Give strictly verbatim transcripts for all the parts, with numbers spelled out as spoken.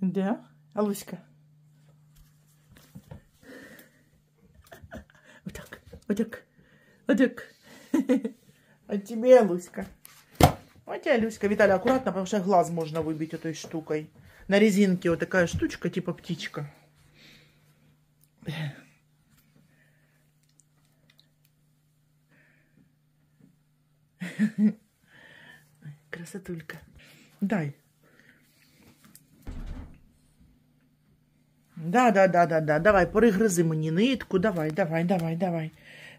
Да? Алуська? Вот так, вот так, вот так. А тебе, Луська. А тебе, Люська. Виталий, аккуратно, потому что глаз можно выбить этой штукой. На резинке вот такая штучка, типа птичка. Красотулька. Дай. Да, да, да, да, да. Давай, перегрызи мне нитку. Давай, давай, давай, давай.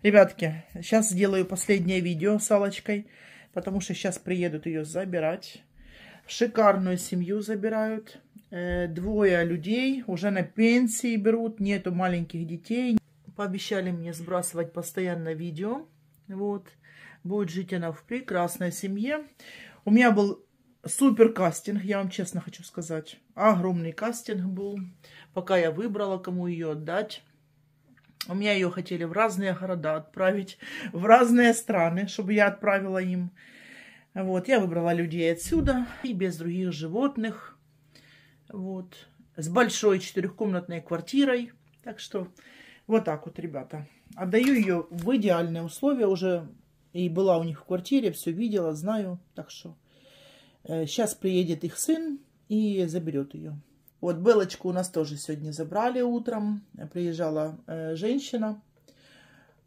Ребятки, сейчас сделаю последнее видео с Аллочкой, потому что сейчас приедут ее забирать. Шикарную семью забирают. Двое людей уже на пенсии берут, нету маленьких детей. Пообещали мне сбрасывать постоянно видео. Вот. Будет жить она в прекрасной семье. У меня был супер кастинг, я вам честно хочу сказать. Огромный кастинг был, пока я выбрала, кому ее отдать. У меня ее хотели в разные города отправить, в разные страны, чтобы я отправила им. Вот, я выбрала людей отсюда и без других животных. Вот, с большой четырехкомнатной квартирой. Так что вот так вот, ребята. Отдаю ее в идеальные условия уже. И была у них в квартире, все видела, знаю. Так что сейчас приедет их сын и заберет ее. Вот, Белочку у нас тоже сегодня забрали утром. Приезжала э, женщина.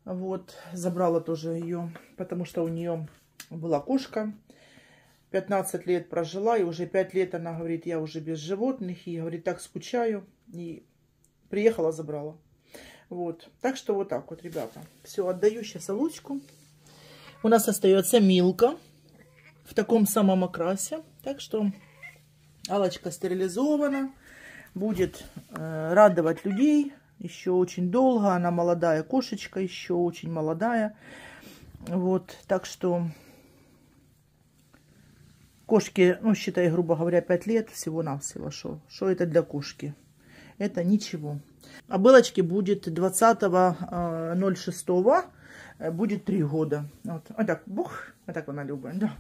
Вот, забрала тоже ее, потому что у нее была кошка. пятнадцать лет прожила, и уже пять лет она говорит, я уже без животных. И говорит, так скучаю. И приехала, забрала. Вот, так что вот так вот, ребята. Все, отдаю сейчас Аллочку. У нас остается Милка в таком самом окрасе. Так что Аллочка стерилизована. Будет э, радовать людей еще очень долго. Она молодая кошечка, еще очень молодая. Вот, так что кошки, ну, считай, грубо говоря, пять лет всего-навсего. Шо, шо это для кошки? Это ничего. А Белочке будет двадцатого ноль шестого будет три года. Вот, вот так, бух, вот так она любит. Да.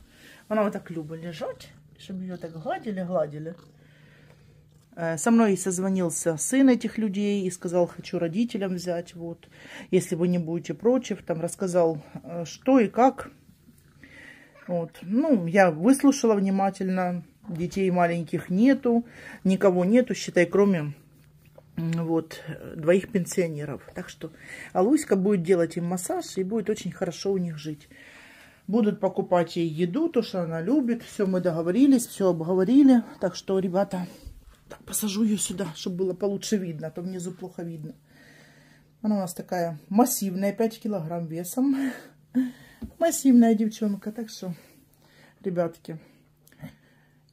Она вот так любит лежать, чтобы ее так гладили, гладили. Со мной созвонился сын этих людей и сказал, хочу родителям взять, вот, если вы не будете против, там рассказал, что и как. Вот, ну, я выслушала внимательно, детей маленьких нету, никого нету, считай, кроме, вот, двоих пенсионеров. Так что Алуська будет делать им массаж и будет очень хорошо у них жить. Будут покупать ей еду, то, что она любит. Все, мы договорились, все обговорили. Так что, ребята, так, посажу ее сюда, чтобы было получше видно. А то внизу плохо видно. Она у нас такая массивная, пять килограмм весом. Массивная девчонка. Так что, ребятки,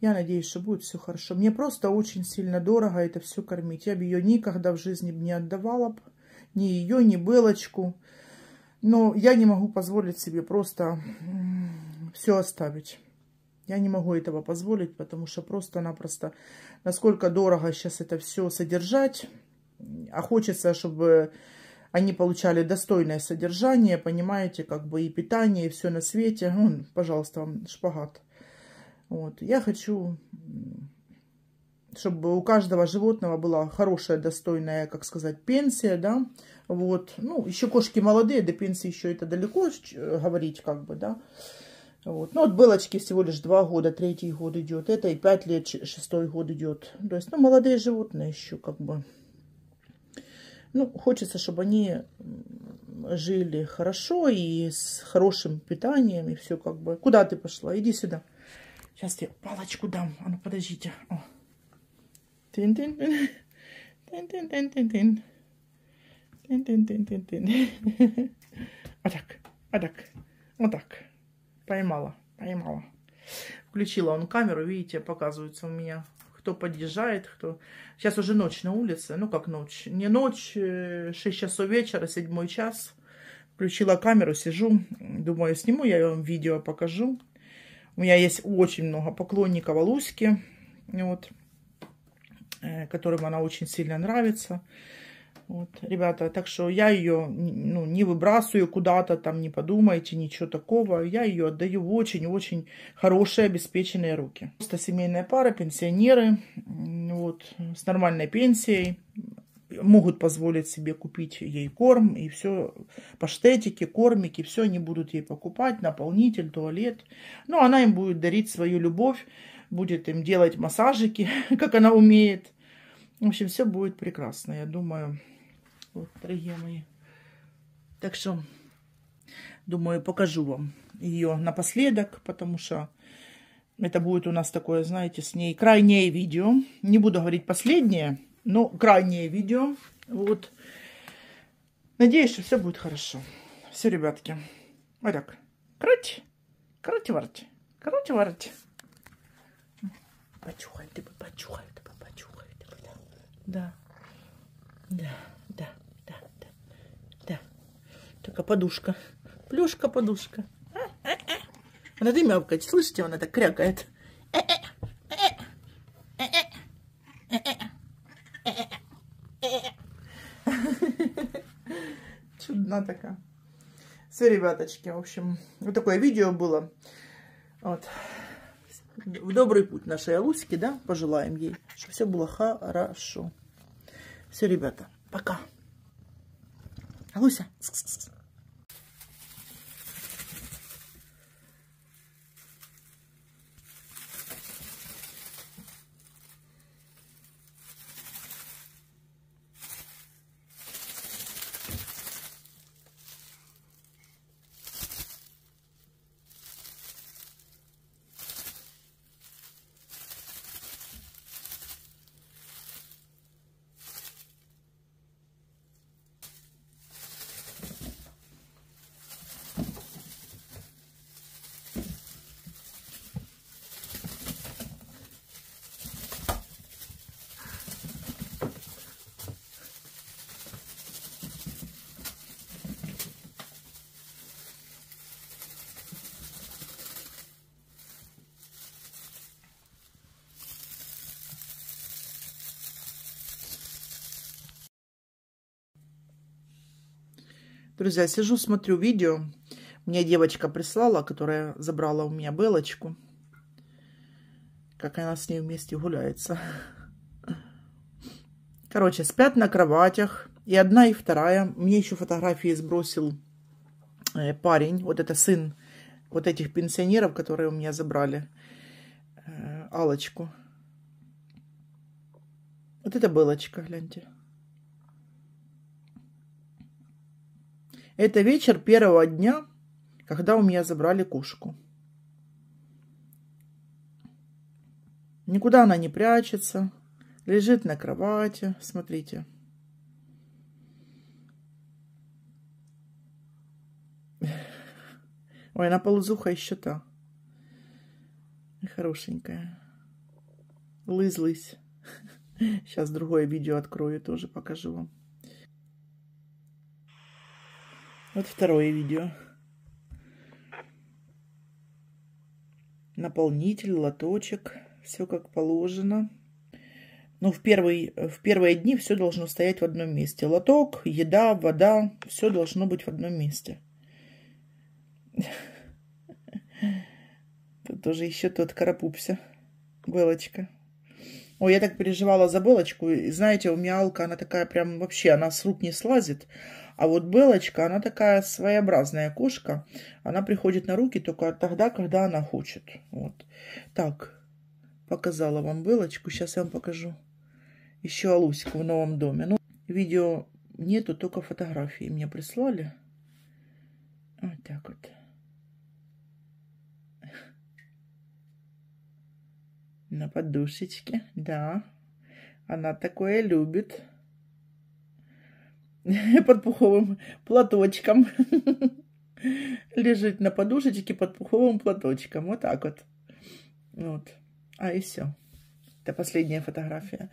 я надеюсь, что будет все хорошо. Мне просто очень сильно дорого это все кормить. Я бы ее никогда в жизни не отдавала бы. Ни ее, ни Белочку. Но я не могу позволить себе просто все оставить. Я не могу этого позволить, потому что просто-напросто, насколько дорого сейчас это все содержать. А хочется, чтобы они получали достойное содержание, понимаете, как бы и питание, и все на свете. Вон, пожалуйста, вам шпагат. Вот. Я хочу, чтобы у каждого животного была хорошая, достойная, как сказать, пенсия, да, вот, ну, еще кошки молодые, до пенсии еще это далеко говорить, как бы, да, вот, ну, от Белочки всего лишь два года, третий год идет, это и пять лет, шестой год идет, то есть, ну, молодые животные еще, как бы, ну, хочется, чтобы они жили хорошо и с хорошим питанием, и все, как бы, куда ты пошла, иди сюда, сейчас тебе палочку дам, а ну, подождите, о. Тин-тин-тин. Тин-тин-тин-тин-тин. Тин-тин-тин-тин-тин. Вот так, вот так, вот так. Поймала, поймала. Включила он камеру, видите, показывается у меня, кто подъезжает, кто... Сейчас уже ночь на улице, ну как ночь, не ночь, шесть часов вечера, седьмой час. Включила камеру, сижу, думаю, сниму, я вам видео покажу. У меня есть очень много поклонников Алуськи, вот, которым она очень сильно нравится. Вот, ребята, так что я ее, ну, не выбрасываю куда-то, там не подумайте, ничего такого. Я ее отдаю в очень-очень хорошие, обеспеченные руки. Просто семейная пара, пенсионеры. Вот, живут с нормальной пенсией, могут позволить себе купить ей корм и все, паштетики, кормики, все они будут ей покупать, наполнитель, туалет. Но она им будет дарить свою любовь, будет им делать массажики, как она умеет. В общем, все будет прекрасно, я думаю. Вот, дорогие мои. Так что, думаю, покажу вам ее напоследок, потому что это будет у нас такое, знаете, с ней крайнее видео. Не буду говорить последнее, но крайнее видео. Вот. Надеюсь, что все будет хорошо. Все, ребятки. Вот так. Круть. Круть-варт. Круть-варт. Почухай, ты бы почухай, ты бы почухай. Ты бы, да. Да, да, да, да, да. Такая подушка. Плюшка-подушка. Она дымявкает, слышите, она так крякает. Чудна такая. Все, ребяточки, в общем, вот такое видео было. Вот. В добрый путь нашей Алуськи, да, пожелаем ей, чтобы все было хорошо. Все, ребята, пока. Алуся. Друзья, сижу, смотрю видео. Мне девочка прислала, которая забрала у меня Белочку. Как она с ней вместе гуляется. Короче, спят на кроватях. И одна, и вторая. Мне еще фотографии сбросил парень. Вот это сын вот этих пенсионеров, которые у меня забрали Аллочку. Вот это Белочка, гляньте. Это вечер первого дня, когда у меня забрали кошку. Никуда она не прячется. Лежит на кровати. Смотрите. Ой, она ползуха еще та. Хорошенькая. Лыз-лыз. Сейчас другое видео открою, тоже покажу вам. Вот второе видео. Наполнитель, лоточек. Все как положено. Но в, первый, в первые дни все должно стоять в одном месте. Лоток, еда, вода. Все должно быть в одном месте. Тут тоже еще тот карапупся. Белочка. Ой, я так переживала за Белочку. И знаете, у меня Алка, она такая прям вообще, она с рук не слазит. А вот Белочка, она такая своеобразная кошка. Она приходит на руки только тогда, когда она хочет. Вот. Так, показала вам Белочку. Сейчас я вам покажу еще Алуську в новом доме. Ну, видео нету, только фотографии мне прислали. Вот так вот. На подушечке, да. Она такое любит. Под пуховым платочком. Лежит на подушечке под пуховым платочком. Вот так вот. Вот. А и все. Это последняя фотография.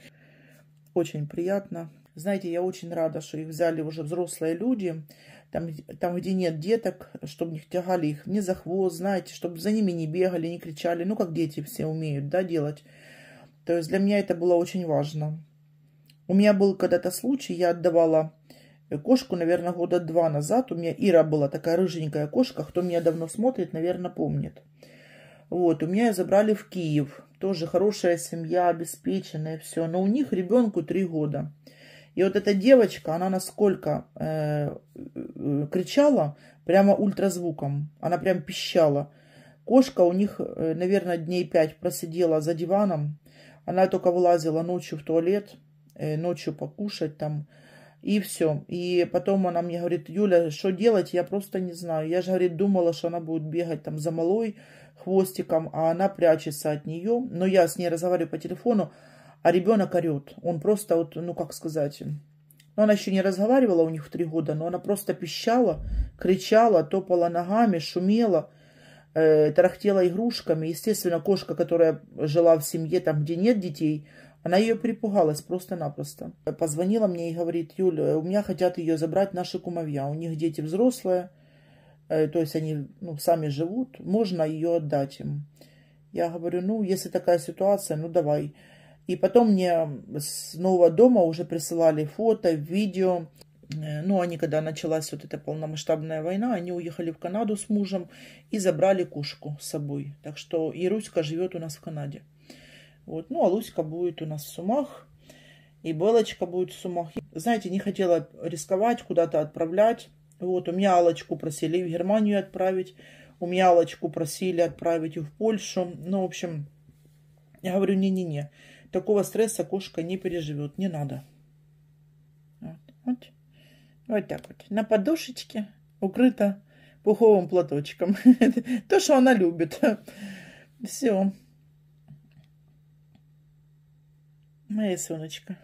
Очень приятно. Знаете, я очень рада, что их взяли уже взрослые люди. Там, там где нет деток, чтобы не тягали их не за хвост, знаете, чтобы за ними не бегали, не кричали. Ну, как дети все умеют, да, делать. То есть для меня это было очень важно. У меня был когда-то случай, я отдавала кошку, наверное, года два назад. У меня Ира была такая рыженькая кошка. Кто меня давно смотрит, наверное, помнит. Вот, у меня ее забрали в Киев. тоже хорошая семья, обеспеченная, все. Но у них ребенку три года. И вот эта девочка, она насколько э, э, кричала, прямо ультразвуком. Она прям пищала. Кошка у них, э, наверное, дней пять просидела за диваном. Она только вылазила ночью в туалет, э, ночью покушать там. И все. И потом она мне говорит: Юля, что делать, я просто не знаю. Я же, говорит, думала, что она будет бегать там за малой хвостиком, а она прячется от нее. Но я с ней разговариваю по телефону. А ребенок орет. Он просто, вот, ну как сказать, ну, она еще не разговаривала, у них в три года, но она просто пищала, кричала, топала ногами, шумела, э, тарахтела игрушками. Естественно, кошка, которая жила в семье, там, где нет детей, она ее припугалась просто-напросто. Позвонила мне и говорит: Юля, у меня хотят ее забрать наши кумовья. У них дети взрослые, э, то есть они, ну, сами живут, можно ее отдать им. Я говорю: ну, если такая ситуация, ну давай. И потом мне с нового дома уже присылали фото, видео. Ну, они, когда началась вот эта полномасштабная война, они уехали в Канаду с мужем и забрали кошку с собой. Так что и Руська живет у нас в Канаде. Вот. Ну, а Луська будет у нас в Сумах. И Белочка будет в Сумах. Знаете, не хотела рисковать, куда-то отправлять. Вот, у меня Аллочку просили в Германию отправить. У меня Аллочку просили отправить и в Польшу. Ну, в общем, я говорю: не-не-не. Такого стресса кошка не переживет. Не надо. Вот, вот. Вот так вот. На подушечке укрыта пуховым платочком. То, что она любит. Все. Моя сонечка.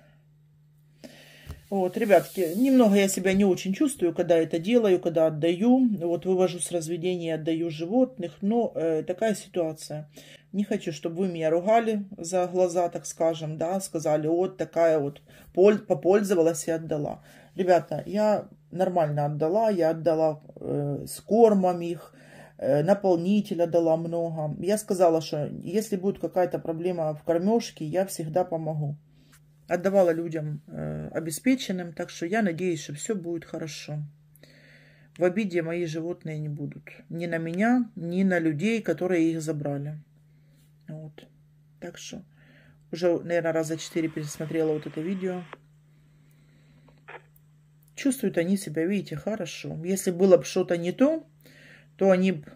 Вот, ребятки, немного я себя не очень чувствую, когда это делаю, когда отдаю. Вот вывожу с разведения, отдаю животных. Но э, такая ситуация. Не хочу, чтобы вы меня ругали за глаза, так скажем, да, сказали: вот такая вот, попользовалась и отдала. Ребята, я нормально отдала, я отдала э, с кормом их, э, наполнителя дала много. Я сказала, что если будет какая-то проблема в кормежке, я всегда помогу. Отдавала людям э, обеспеченным, так что я надеюсь, что все будет хорошо. В обиде мои животные не будут. Ни на меня, ни на людей, которые их забрали. Вот. Так что уже, наверное, раза четыре пересмотрела вот это видео. Чувствуют они себя, видите, хорошо. Если было бы что-то не то, то они бы,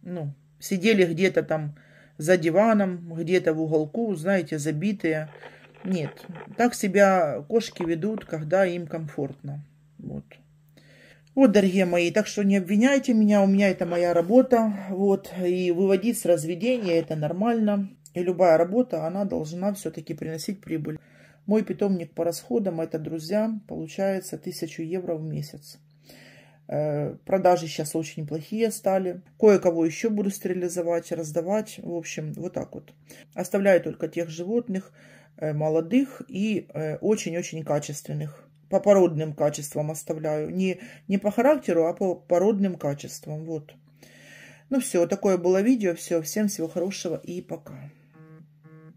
ну, сидели где-то там за диваном, где-то в уголку, знаете, забитые. Нет, так себя кошки ведут, когда им комфортно. Вот. Вот, дорогие мои, так что не обвиняйте меня, у меня это моя работа, вот, и выводить с разведения это нормально, и любая работа, она должна все-таки приносить прибыль. Мой питомник по расходам, это, друзья, получается тысяча евро в месяц. Э, продажи сейчас очень плохие стали, кое-кого еще буду стерилизовать, раздавать, в общем, вот так вот. Оставляю только тех животных, э, молодых и очень-очень э, качественных. По породным качествам оставляю. Не, не по характеру, а по породным качествам. Вот. Ну все, такое было видео. Все, всем всего хорошего и пока.